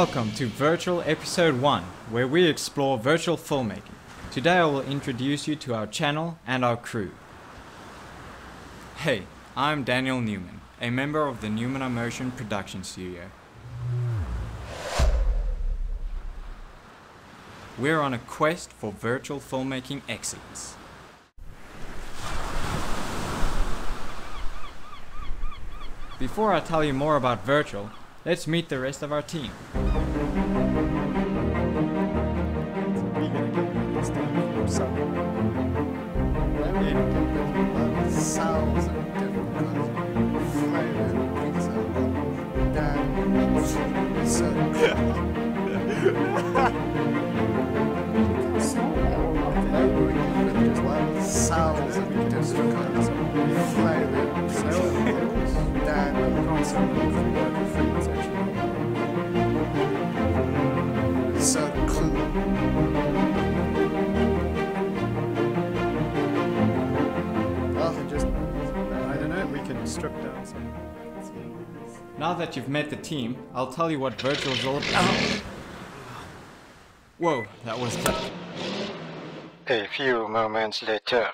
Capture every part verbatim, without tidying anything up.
Welcome to virTjil Episode one, where we explore virTjil filmmaking. Today I will introduce you to our channel and our crew. Hey, I'm Daniel Newman, a member of the Newman iMotion Production Studio. We're on a quest for virTjil filmmaking excellence. Before I tell you more about virTjil, let's meet the rest of our team. Now that you've met the team, I'll tell you what virTjil is all about. Whoa, that was tough. A few moments later.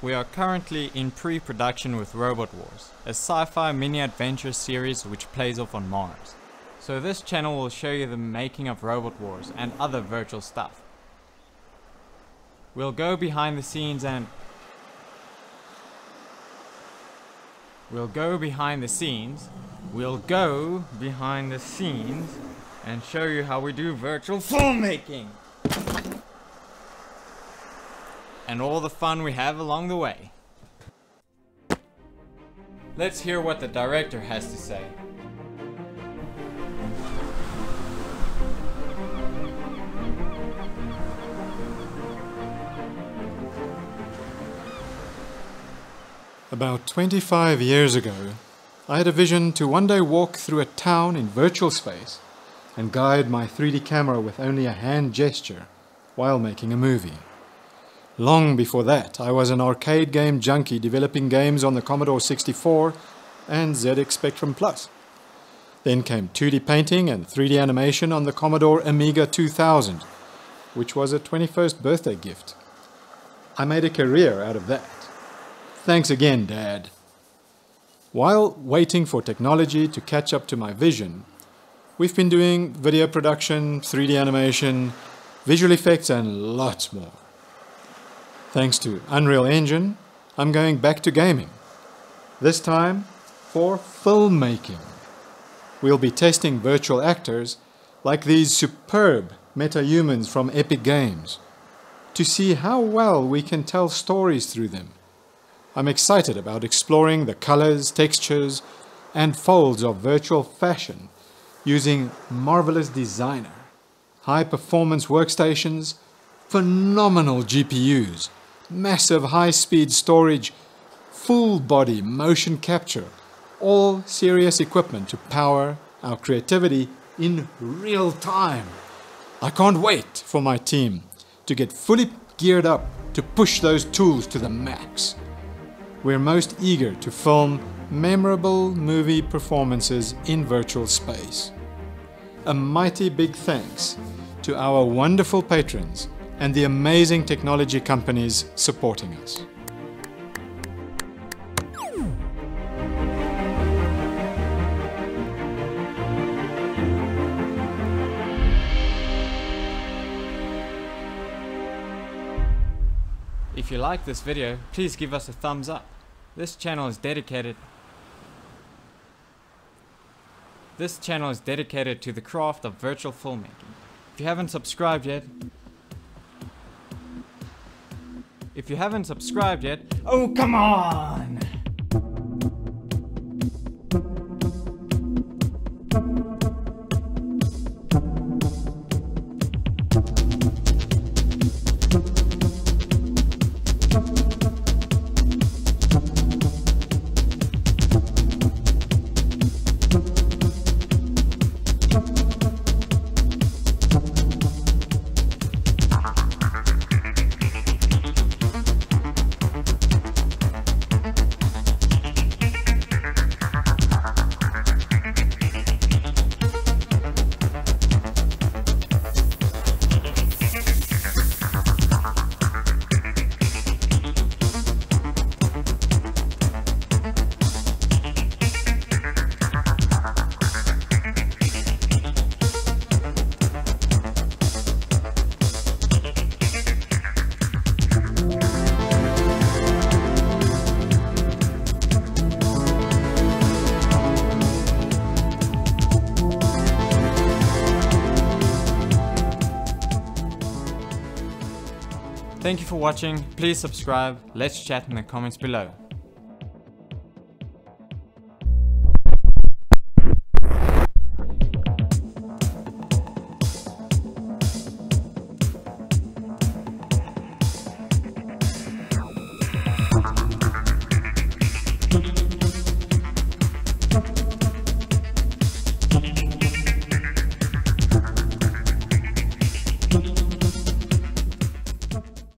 We are currently in pre-production with Robot Wars, a sci-fi mini-adventure series which plays off on Mars. So this channel will show you the making of Robot Wars and other virTjil stuff. We'll go behind the scenes and... We'll go behind the scenes, we'll go behind the scenes and show you how we do virTjil filmmaking! And all the fun we have along the way. Let's hear what the director has to say. About twenty-five years ago, I had a vision to one day walk through a town in virTjil space and guide my three D camera with only a hand gesture while making a movie. Long before that, I was an arcade game junkie developing games on the Commodore sixty-four and Z X Spectrum Plus. Then came two D painting and three D animation on the Commodore Amiga two thousand, which was a twenty-first birthday gift. I made a career out of that. Thanks again, Dad. While waiting for technology to catch up to my vision, we've been doing video production, three D animation, visual effects and lots more. Thanks to Unreal Engine, I'm going back to gaming. This time for filmmaking. We'll be testing virTjil actors like these superb MetaHumans from Epic Games to see how well we can tell stories through them. I'm excited about exploring the colors, textures and folds of virTjil fashion using Marvelous Designer, high-performance workstations, phenomenal G P Us, massive high-speed storage, full-body motion capture, all serious equipment to power our creativity in real time. I can't wait for my team to get fully geared up to push those tools to the max. We're most eager to film memorable movie performances in virTjil space. A mighty big thanks to our wonderful patrons and the amazing technology companies supporting us. If you like this video, please give us a thumbs up. This channel is dedicated This channel is dedicated to the craft of virTjil filmmaking. If you haven't subscribed yet, If you haven't subscribed yet, oh come on! Thank you for watching, please subscribe, let's chat in the comments below.